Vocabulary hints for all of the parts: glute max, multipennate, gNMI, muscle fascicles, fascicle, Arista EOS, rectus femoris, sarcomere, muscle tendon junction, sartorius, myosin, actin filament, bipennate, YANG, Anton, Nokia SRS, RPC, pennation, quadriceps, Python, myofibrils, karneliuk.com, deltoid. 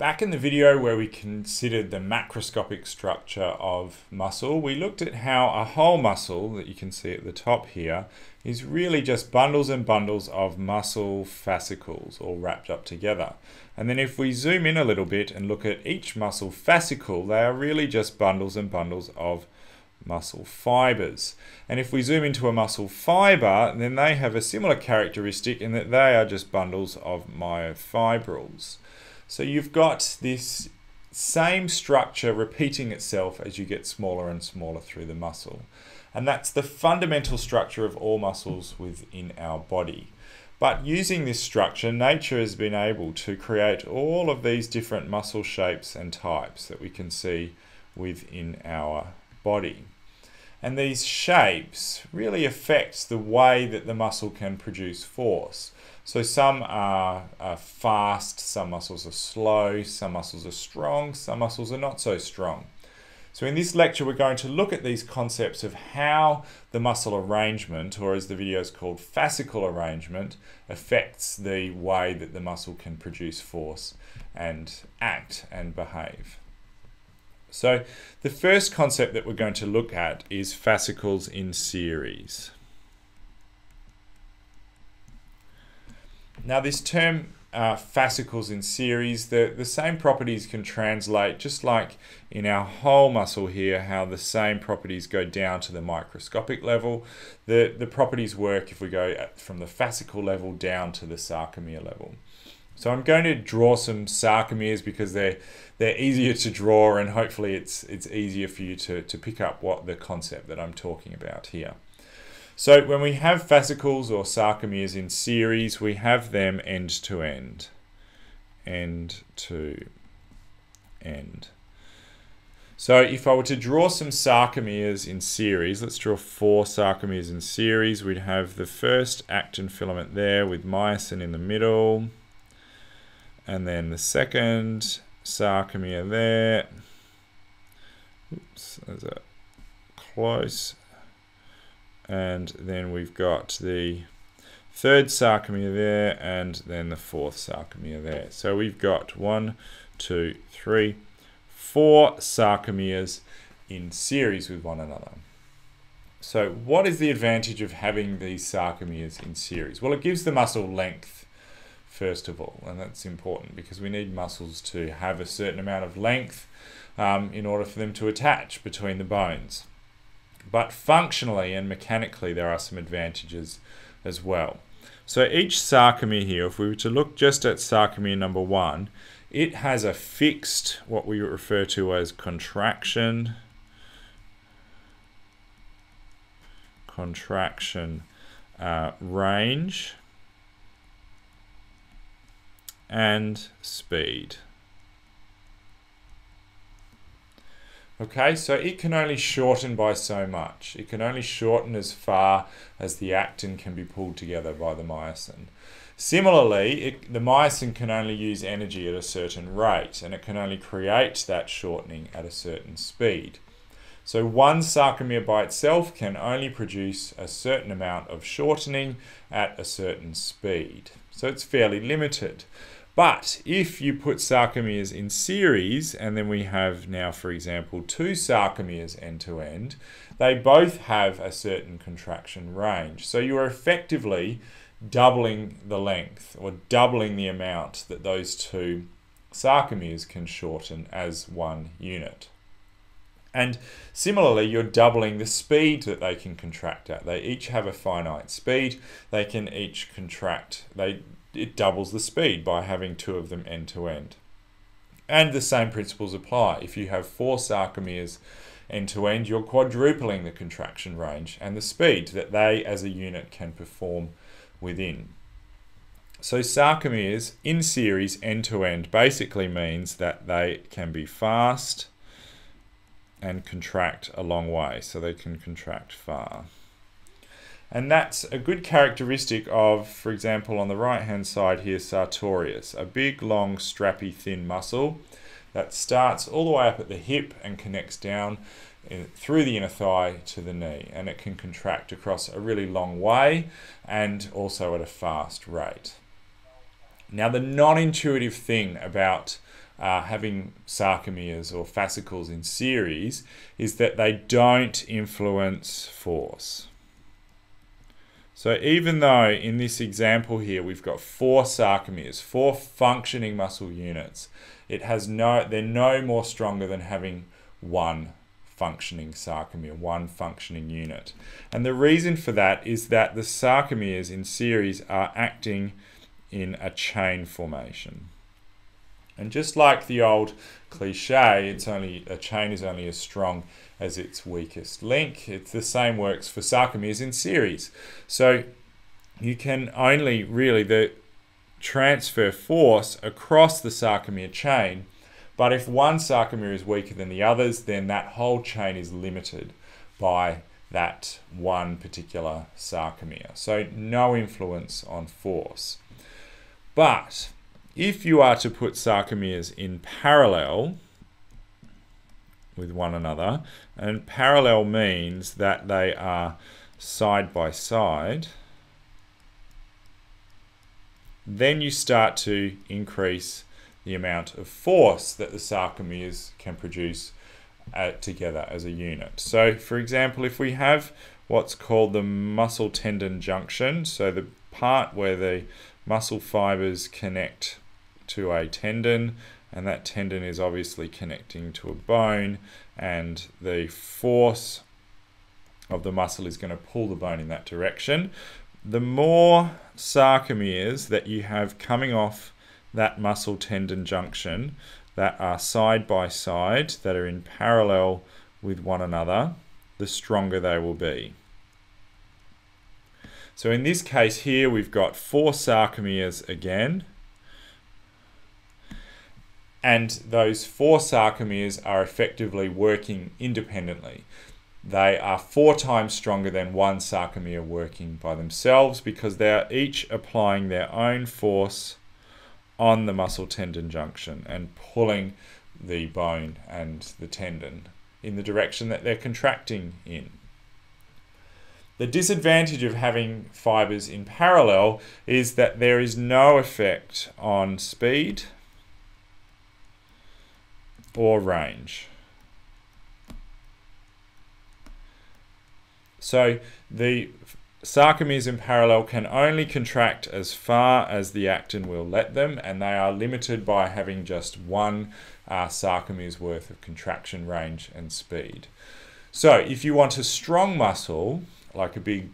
Back in the video where we considered the macroscopic structure of muscle, we looked at how a whole muscle that you can see at the top here is really just bundles and bundles of muscle fascicles all wrapped up together. And then if we zoom in a little bit and look at each muscle fascicle, they are really just bundles and bundles of muscle fibers. And if we zoom into a muscle fiber, then they have a similar characteristic in that they are just bundles of myofibrils. So you've got this same structure repeating itself as you get smaller and smaller through the muscle. And that's the fundamental structure of all muscles within our body. But using this structure, nature has been able to create all of these different muscle shapes and types that we can see within our body. And these shapes really affect the way that the muscle can produce force. So some are fast, some muscles are slow, some muscles are strong, some muscles are not so strong. So in this lecture, we're going to look at these concepts of how the muscle arrangement, or as the video is called, fascicle arrangement, affects the way that the muscle can produce force and act and behave. So the first concept that we're going to look at is fascicles in series. Now this term fascicles in series, the same properties can translate just like in our whole muscle here, how the same properties go down to the microscopic level. The properties work if we go from the fascicle level down to the sarcomere level. So I'm going to draw some sarcomeres because they're easier to draw, and hopefully it's easier for you to pick up what the concept that I'm talking about here. So when we have fascicles or sarcomeres in series, we have them end to end, end to end. So if I were to draw some sarcomeres in series, let's draw 4 sarcomeres in series. We'd have the first actin filament there with myosin in the middle, and then the second sarcomere there. Oops, there's a close. And then we've got the third sarcomere there, and then the fourth sarcomere there. So we've got 4 sarcomeres in series with one another. So what is the advantage of having these sarcomeres in series? Well, it gives the muscle length, first of all, and that's important because we need muscles to have a certain amount of length in order for them to attach between the bones. But functionally and mechanically, there are some advantages as well. So each sarcomere here, if we were to look just at sarcomere number 1, it has a fixed, what we refer to as contraction range and speed. Okay, so it can only shorten by so much. It can only shorten as far as the actin can be pulled together by the myosin. Similarly, the myosin can only use energy at a certain rate, and it can only create that shortening at a certain speed. So one sarcomere by itself can only produce a certain amount of shortening at a certain speed. So it's fairly limited. But if you put sarcomeres in series, and then we have now, for example, 2 sarcomeres end to end, they both have a certain contraction range. So you are effectively doubling the length, or doubling the amount that those 2 sarcomeres can shorten as one unit. And similarly, you're doubling the speed that they can contract at. They each have a finite speed. They can each contract. It doubles the speed by having 2 of them end to end. And the same principles apply. If you have 4 sarcomeres end to end, you're quadrupling the contraction range and the speed that they as a unit can perform within. So sarcomeres in series end to end basically means that they can be fast and contract a long way, so they can contract far. And that's a good characteristic of, for example, on the right-hand side here, sartorius, a big, long, strappy, thin muscle that starts all the way up at the hip and connects down through the inner thigh to the knee, and it can contract across a really long way and also at a fast rate. Now, the non-intuitive thing about having sarcomeres or fascicles in series is that they don't influence force. So even though in this example here we've got 4 sarcomeres, 4 functioning muscle units, it has they're no more stronger than having 1 functioning sarcomere, 1 functioning unit. And the reason for that is that the sarcomeres in series are acting in a chain formation. And just like the old cliche, a chain is only as strong as its weakest link. It's the same works for sarcomeres in series. So you can only really transfer force across the sarcomere chain, but if one sarcomere is weaker than the others, then that whole chain is limited by that one particular sarcomere. So no influence on force. But if you are to put sarcomeres in parallel with one another, and parallel means that they are side by side, then you start to increase the amount of force that the sarcomeres can produce together as a unit. So for example, if we have what's called the muscle tendon junction, so the part where the muscle fibers connect to a tendon, and that tendon is obviously connecting to a bone, and the force of the muscle is going to pull the bone in that direction. The more sarcomeres that you have coming off that muscle tendon junction that are side by side, that are in parallel with one another, the stronger they will be. So in this case here, we've got 4 sarcomeres again. And those 4 sarcomeres are effectively working independently. They are 4 times stronger than one sarcomere working by themselves, because they are each applying their own force on the muscle tendon junction and pulling the bone and the tendon in the direction that they're contracting in. The disadvantage of having fibers in parallel is that there is no effect on speed or range. So the sarcomeres in parallel can only contract as far as the actin will let them, and they are limited by having just one sarcomere's worth of contraction range and speed. So if you want a strong muscle, like a big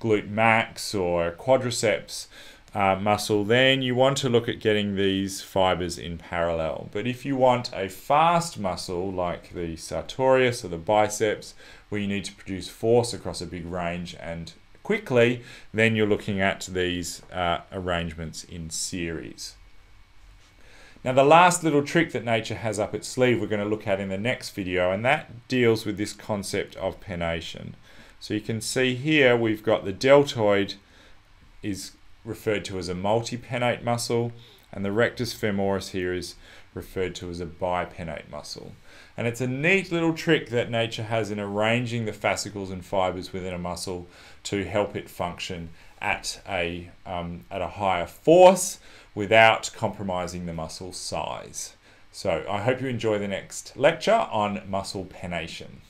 glute max or a quadriceps muscle, then you want to look at getting these fibers in parallel. But if you want a fast muscle, like the sartorius or the biceps, where you need to produce force across a big range and quickly, then you're looking at these arrangements in series. Now, the last little trick that nature has up its sleeve we're going to look at in the next video, and that deals with this concept of pennation. So you can see here we've got the deltoid is referred to as a multipennate muscle, and the rectus femoris here is referred to as a bipennate muscle. And it's a neat little trick that nature has in arranging the fascicles and fibers within a muscle to help it function at a higher force without compromising the muscle size. So I hope you enjoy the next lecture on muscle pennation.